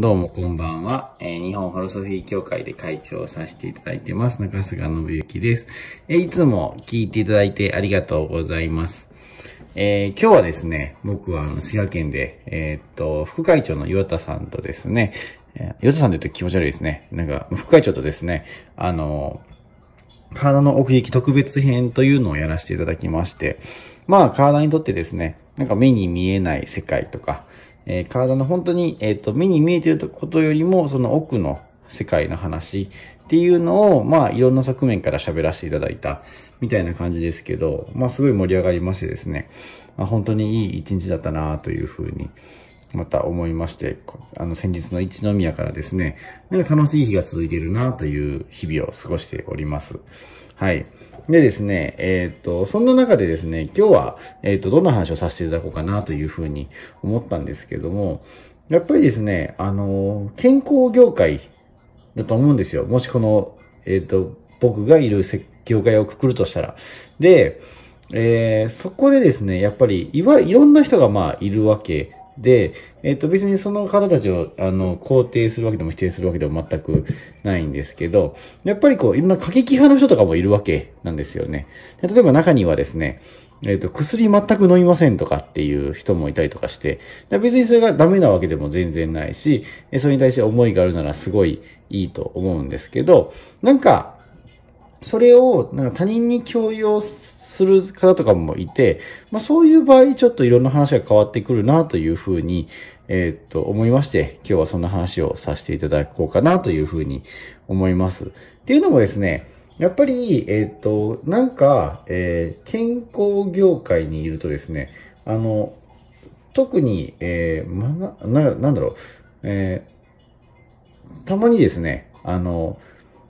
どうもこんばんは。日本ホロソフィー協会で会長をさせていただいてます、中菅信之です。いつも聞いていただいてありがとうございます。今日はですね、僕は滋賀県で、副会長の岩田さんとですね、岩田さんで言うと気持ち悪いですね。なんか、副会長とですね、体の奥行き特別編というのをやらせていただきまして、まあ、体にとってですね、なんか目に見えない世界とか、体の本当に、目に見えていることよりも、その奥の世界の話っていうのを、まあ、いろんな側面から喋らせていただいた、みたいな感じですけど、まあ、すごい盛り上がりましてですね、まあ、本当にいい一日だったなというふうに、また思いまして、先日の一宮からですね、なんか楽しい日が続いているなという日々を過ごしております。はい。でですね、そんな中でですね、今日は、どんな話をさせていただこうかなというふうに思ったんですけども、やっぱりですね、健康業界だと思うんですよ。もしこの、僕がいる業界をくくるとしたら。で、そこでですね、やっぱり、いろんな人がまあ、いるわけで、別にその方たちを、肯定するわけでも否定するわけでも全くないんですけど、やっぱりこう、いろんな過激派の人とかもいるわけなんですよね。で例えば中にはですね、薬全く飲みませんとかっていう人もいたりとかして、別にそれがダメなわけでも全然ないし、それに対して思いがあるならすごいいいと思うんですけど、なんか、それをなんか他人に強要する方とかもいて、まあそういう場合ちょっといろんな話が変わってくるなというふうに、思いまして、今日はそんな話をさせていただこうかなというふうに思います。っていうのもですね、やっぱり、なんか、健康業界にいるとですね、特に、なんだろう、たまにですね、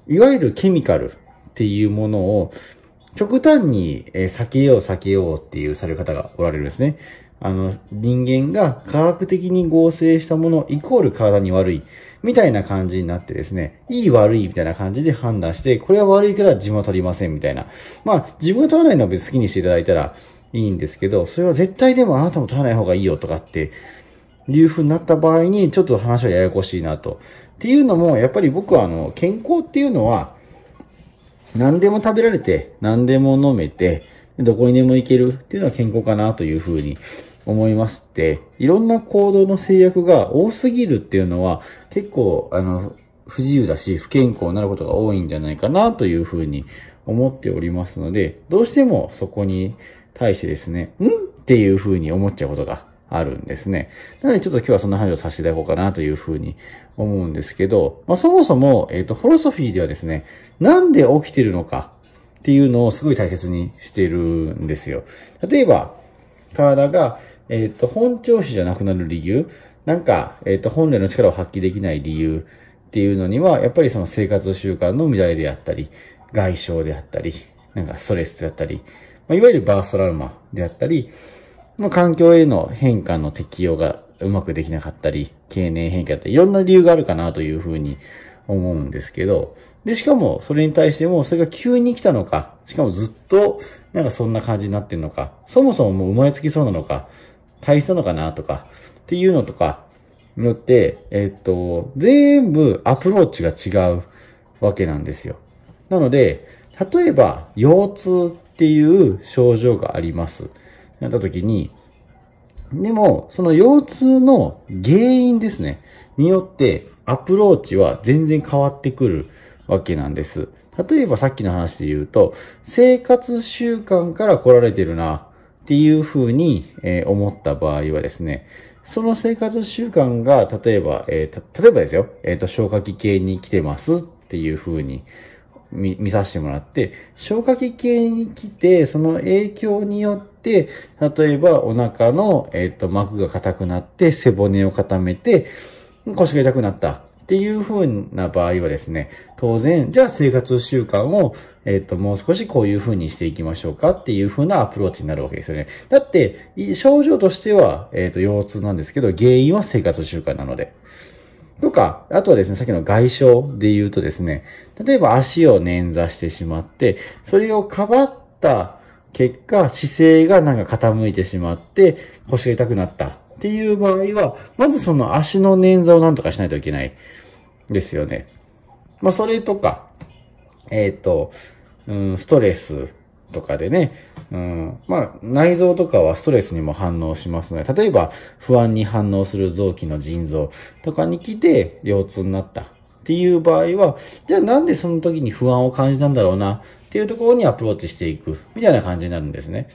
いわゆるケミカル、っていうものを極端に避けようっていうされる方がおられるんですね。人間が科学的に合成したものイコール体に悪いみたいな感じになってですね、いい悪いみたいな感じで判断して、これは悪いから自分は取りませんみたいな。まあ自分は取らないのは別に好きにしていただいたらいいんですけど、それは絶対でもあなたも取らない方がいいよとかっていう風になった場合にちょっと話はややこしいなと。っていうのも、やっぱり僕は健康っていうのは何でも食べられて、何でも飲めて、どこにでも行けるっていうのは健康かなというふうに思いまして、いろんな行動の制約が多すぎるっていうのは結構、不自由だし、不健康になることが多いんじゃないかなというふうに思っておりますので、どうしてもそこに対してですね、っていうふうに思っちゃうことがあるんですね。なのでちょっと今日はそんな話をさせていただこうかなというふうに思うんですけど、まあそもそも、ホロソフィーではですね、なんで起きてるのかっていうのをすごい大切にしているんですよ。例えば、体が、本調子じゃなくなる理由、なんか、本来の力を発揮できない理由っていうのには、やっぱりその生活習慣の乱れであったり、外傷であったり、なんかストレスであったり、まあ、いわゆるバーストラウマであったり、まあ、環境への変化の適用がうまくできなかったり、経年変化だったり、いろんな理由があるかなというふうに思うんですけど、で、しかも、それに対しても、それが急に来たのか、しかもずっと、なんかそんな感じになってるのか、そもそももう生まれつきそうなのか、大したのかなとか、っていうのとか、によって、全部アプローチが違うわけなんですよ。なので、例えば、腰痛っていう症状があります。なった時に、でも、その腰痛の原因ですね、によってアプローチは全然変わってくるわけなんです。例えばさっきの話で言うと、生活習慣から来られてるなっていうふうに思った場合はですね、その生活習慣が例えばですよ、消化器系に来てますっていうふうに見させてもらって、消化器系に来て、その影響によってで、例えばお腹の、膜が硬くなって背骨を固めて腰が痛くなったっていう風な場合はですね、当然、じゃあ生活習慣を、もう少しこういう風にしていきましょうかっていう風なアプローチになるわけですよね。だって、症状としては、腰痛なんですけど、原因は生活習慣なので。とか、あとはですね、さっきの外傷で言うとですね、例えば足を捻挫してしまって、それをかばった結果、姿勢がなんか傾いてしまって、腰が痛くなったっっていう場合は、まずその足の捻挫をなんとかしないといけないですよね。まあ、それとか、ストレスとかでね、まあ、内臓とかはストレスにも反応しますので、例えば不安に反応する臓器の腎臓とかに来て腰痛になったっていう場合は、じゃあなんでその時に不安を感じたんだろうなっていうところにアプローチしていくみたいな感じになるんですね。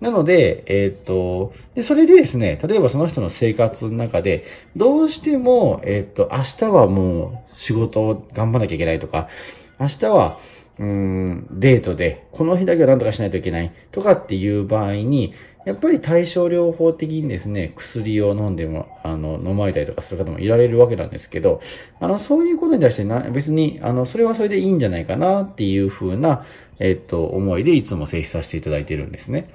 なので、それでですね、例えばその人の生活の中で、どうしても、明日はもう仕事を頑張らなきゃいけないとか、明日は、デートで、この日だけは何とかしないといけないとかっていう場合に、やっぱり対症療法的にですね、薬を飲んでも、飲まれたりとかする方もいられるわけなんですけど、そういうことに対して別に、それはそれでいいんじゃないかなっていうふうな、思いでいつも接しさせていただいているんですね。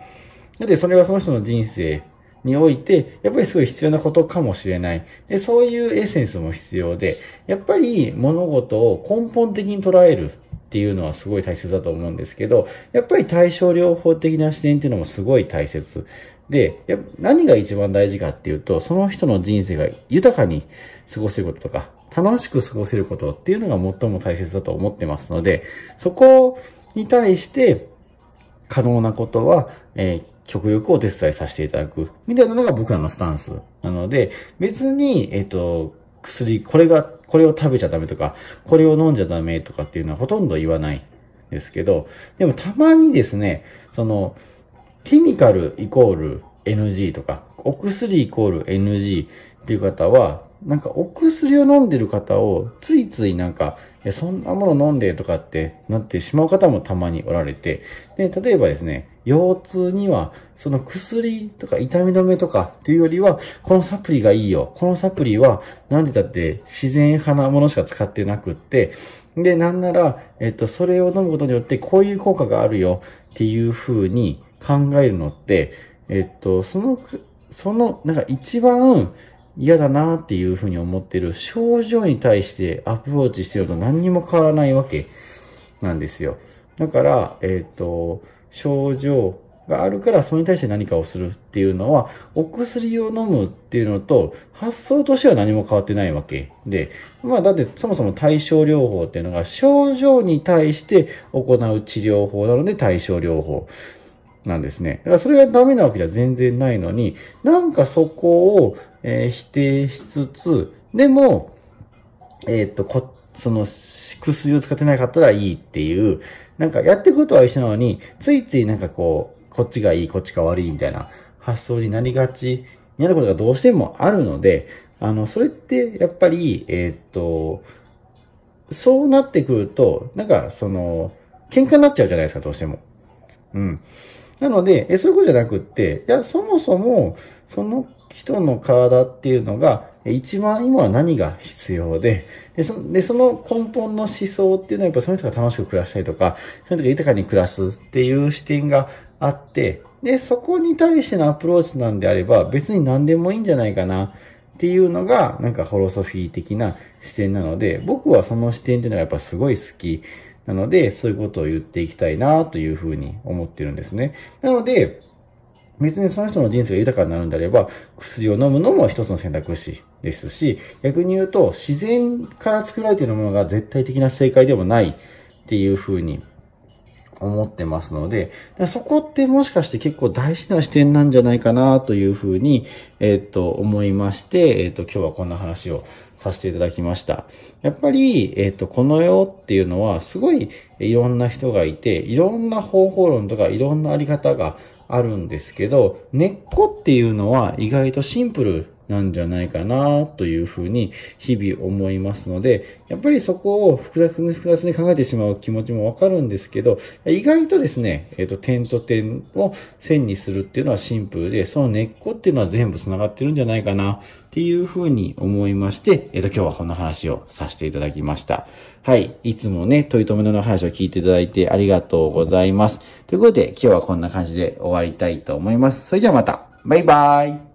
で、それはその人の人生において、やっぱりすごい必要なことかもしれない。で、そういうエッセンスも必要で、やっぱり物事を根本的に捉えるっていうのはすごい大切だと思うんですけど、やっぱり対症療法的な視点っていうのもすごい大切。で、何が一番大事かっていうと、その人の人生が豊かに過ごせることとか、楽しく過ごせることっていうのが最も大切だと思ってますので、そこに対して可能なことは、極力お手伝いさせていただくみたいなのが僕らのスタンスなので、別に、薬、これを食べちゃダメとか、これを飲んじゃダメとかっていうのはほとんど言わないんですけど、でもたまにですね、ケミカルイコール NG とか、お薬イコール NG っていう方は、なんかお薬を飲んでる方をついついなんか、いやそんなもの飲んでとかってなってしまう方もたまにおられて、で、例えばですね、腰痛にはその薬とか痛み止めとかっていうよりは、このサプリがいいよ。このサプリはなんでだって自然派なものしか使ってなくって、で、なんなら、それを飲むことによってこういう効果があるよっていう風に考えるのって、なんか一番、嫌だなっていうふうに思ってる症状に対してアプローチしてると何にも変わらないわけなんですよ。だから、症状があるからそれに対して何かをするっていうのは、お薬を飲むっていうのと発想としては何も変わってないわけで、まあだってそもそも対症療法っていうのが症状に対して行う治療法なので対症療法なんですね。だからそれがダメなわけじゃ全然ないのに、なんかそこを、否定しつつ、でも、薬を使ってなかったらいいっていう、なんかやってることは一緒なのに、ついついなんかこう、こっちがいい、こっちが悪いみたいな発想になりがちになることがどうしてもあるので、それってやっぱり、そうなってくると、なんか喧嘩になっちゃうじゃないですか、どうしても。うん。なので、そういうことじゃなくって、いや、そもそも、その人の体っていうのが、一番今は何が必要で、その根本の思想っていうのは、やっぱその人が楽しく暮らしたりとか、その人が豊かに暮らすっていう視点があって、で、そこに対してのアプローチなんであれば、別に何でもいいんじゃないかなっていうのが、なんかホロソフィー的な視点なので、僕はその視点っていうのがやっぱすごい好き。なので、そういうことを言っていきたいなというふうに思ってるんですね。なので、別にその人の人生が豊かになるんであれば、薬を飲むのも一つの選択肢ですし、逆に言うと、自然から作られているものが絶対的な正解でもないっていうふうに思ってますので、そこってもしかして結構大事な視点なんじゃないかなというふうに、思いまして、今日はこんな話をさせていただきました。やっぱり、この世っていうのはすごいいろんな人がいて、いろんな方法論とかいろんなあり方があるんですけど、根っこっていうのは意外とシンプルなんじゃないかなというふうに日々思いますので、やっぱりそこを複雑に考えてしまう気持ちもわかるんですけど、意外とですね、点と点を線にするっていうのはシンプルで、その根っこっていうのは全部繋がってるんじゃないかなっていうふうに思いまして、今日はこんな話をさせていただきました。はい。いつもね、問い止めの話を聞いていただいてありがとうございます。ということで、今日はこんな感じで終わりたいと思います。それじゃあまた。バイバーイ。